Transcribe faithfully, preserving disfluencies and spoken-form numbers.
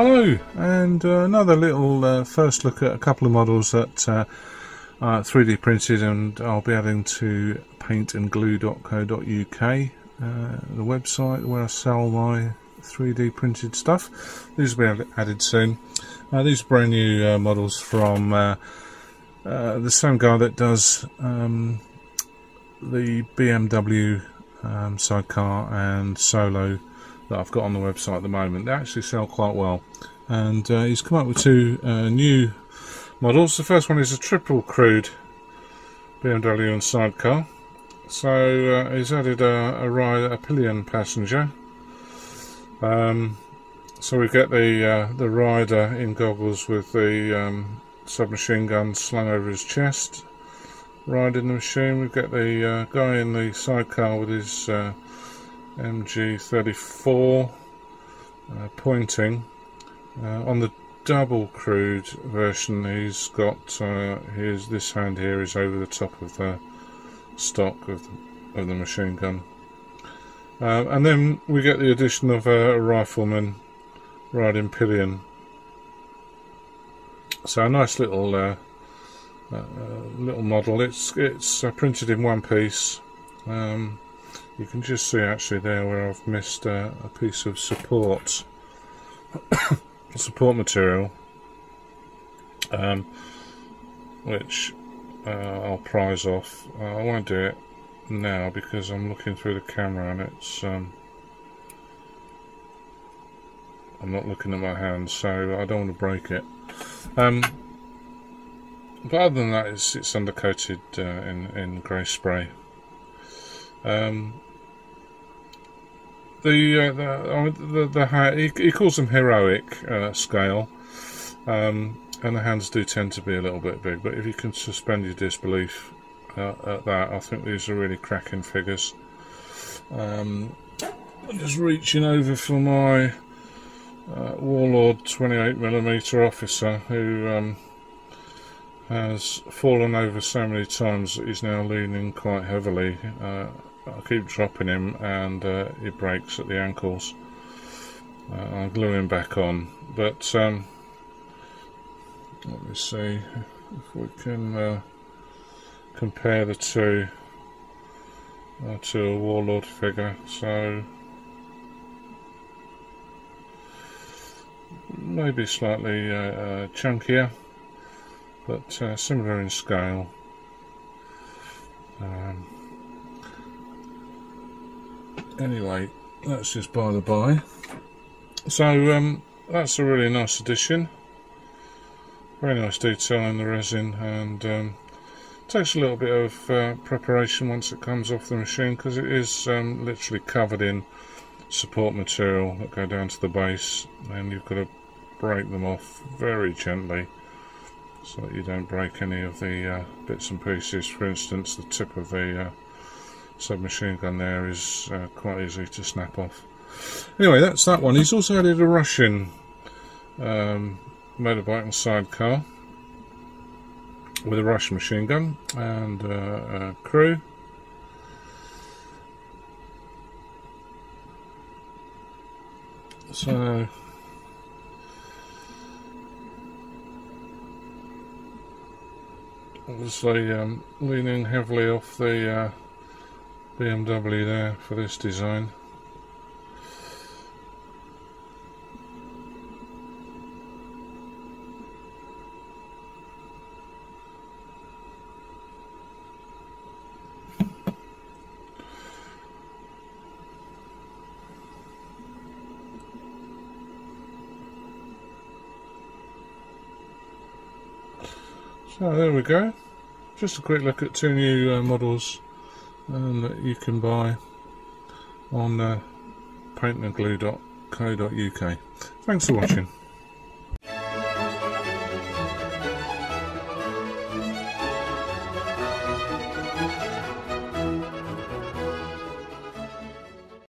Hello, and uh, another little uh, first look at a couple of models that uh, are three D printed, and I'll be adding to paint and glue dot co dot U K, uh, the website where I sell my three D printed stuff. These will be added soon. Uh, these are brand new uh, models from uh, uh, the same guy that does um, the B M W um, sidecar and Solo that I've got on the website at the moment. They actually sell quite well, and uh, he's come up with two uh, new models. The first one is a triple crewed B M W and sidecar, so uh, he's added a, a rider, a pillion passenger. Um, so we get the uh, the rider in goggles with the um, submachine gun slung over his chest, riding the machine. We've got the uh, guy in the sidecar with his uh, M G thirty-four uh, pointing. Uh, on the double crewed version, he's got uh, his this hand here is over the top of the stock of the, of the machine gun, uh, and then we get the addition of a, a rifleman riding pillion. So a nice little uh, uh, little model. It's it's uh, printed in one piece. Um, You can just see actually there where I've missed uh, a piece of support support material, um, which uh, I'll prise off. Uh, I won't do it now because I'm looking through the camera and it's um, I'm not looking at my hand, so I don't want to break it. Um, but other than that, it's, it's undercoated uh, in in grey spray. Um, The, uh, the, the, the, the he, he calls them heroic uh, scale, um, and the hands do tend to be a little bit big, but if you can suspend your disbelief uh, at that, I think these are really cracking figures. Um, I'm just reaching over for my uh, Warlord twenty-eight millimeter officer, who um, has fallen over so many times that he's now leaning quite heavily. Uh, I keep dropping him and uh, he breaks at the ankles. Uh, I'll glue him back on, but um, let me see if we can uh, compare the two uh, to a Warlord figure. So maybe slightly uh, uh, chunkier, but uh, similar in scale. Um, Anyway, that's just by the by. So um, that's a really nice addition. Very nice detail in the resin, and um, takes a little bit of uh, preparation once it comes off the machine, because it is um, literally covered in support material that go down to the base, and you've got to break them off very gently so that you don't break any of the uh, bits and pieces. For instance, the tip of the uh, submachine gun there is uh, quite easy to snap off. Anyway, that's that one. He's also added a Russian um, motorbike and sidecar with a Russian machine gun and uh, a crew. So obviously um, leaning heavily off the uh, B M W there for this design. So there we go. Just a quick look at two new uh, models Um, that you can buy on uh, paint and glue dot co dot U K. Thanks for watching.